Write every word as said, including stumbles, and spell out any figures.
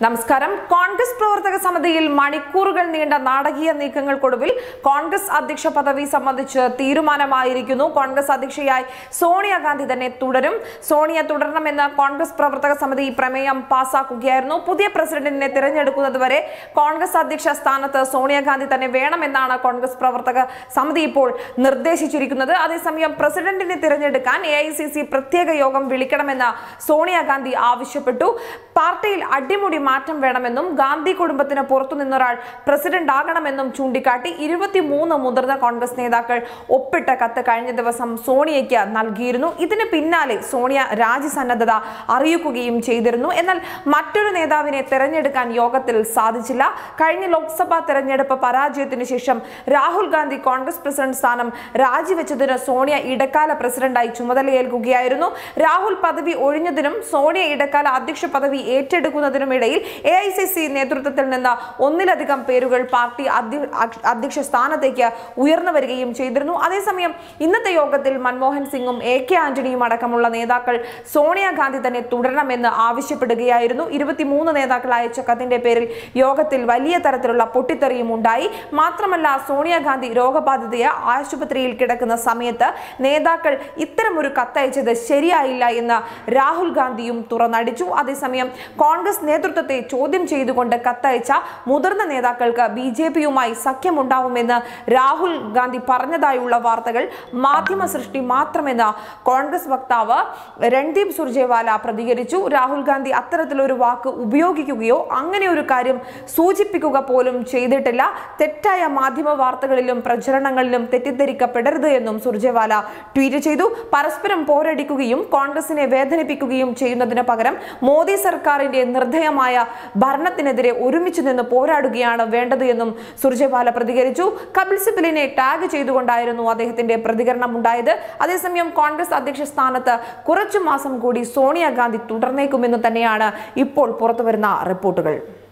Namaskaram, Congress Provataka Samadil, Mani Kurgan and Nadaki and Nikangal Kodavil, Congress Adiksha Padavi Samadicha, Tirumana Mairikuno, Congress Adikshai, Sonia Gandhi the Net Tudarim, Sonia Tudaram and the Congress Provataka Samadi Prameam Pasa Kugerno, Pudia President Netanyahu, Congress Adiksha Stanata, Sonia Gandhi the Nevana Menana, Congress Provataka Samadi Pol, Nurdeshi Chirikuna, Adisamiam President in Netanyahu, A I C C Pratega Yogam Vilikamena, Sonia Gandhi Avishapatu, Partil Adimudi. Martin Vedamendum, Gandhi Kudumpatina Porto Ninoral, President Daganamendum Chundicati, Irivati Moon, Mudra, the Congress Nedakar, Opita Katakani, there was some Sonia Nalgirno, Ithin Pinale, Sonia Rajisanada, Ariukuim Chedirno, and then Matur Neda in a Teranedikan Yogatil Sadichilla, Kaini Loksapa Teranedapa Parajatinisham, Rahul Gandhi, Congress President Sanam, Raji Vichadina, Sonia Idakala, President Aichumadali El Gugiairno, Rahul Padavi Orinadirum, Sonia Idakala, Adiksha Padavi, Ete Kunadiramidai. A I C C Netrutil Nana, only Ladikam Perugal Party Adikshastana Tekia, Uirna Vergim Chedrunu, Adesamiam, in the Yogatil, Manmohan Singhum, Eke Antony Madakamula Nedakal, Sonia Gandhi the Neturanam in the Avishipagairnu, Irvati Muna Nedakla, Chakatin de Peril, Yogatil, Valia Taratula, Potitari Mundai, Matramala, Sonia Gandhi, Roga Padadia, Ashupatril Kedakana Sameta, Nedakal, Itra Murukata, the Sheria Ila in the Rahul Gandhium Turanadichu, Adesamiam, Congress Netruta. Chodim Chedu Konda Kataicha, Mudarna Nedakalka, B J P Umai, Sakamundamena, Rahul Gandhi Parnadayula Vartagal, Mathima Srishti Matramena, Congress Vaktava, Rendip Surjevala Pradigarichu, Rahul Gandhi Ataratalurvaka, Ubiogi Kugio, Anganurikarium, Suji Pikuga Polum, Chedetella, Tetaya Mathima Vartagalum, Prajaranangalum, Tetiterika Pedernum Surjevala, Tweet Chedu, Parasperum Pora Dikugium, Congress in a Vedani Pikugium Chedanapagaram, Modi Sarkar in Nerdayamaya. Barnatinadre, Urumichin and the Pora Dugiana, Venda the Yanum, Surjevala Pradigarichu, Kabilsipline, Tag Chedu and Diranua, the Hitinde Pradigarna Mundaida, Adesamium Congress Adikshastanata, Kurachumasam Kodi, Sonia Gandhi, Tutarne Kuminataniana, Ipol Portaverna, reportable.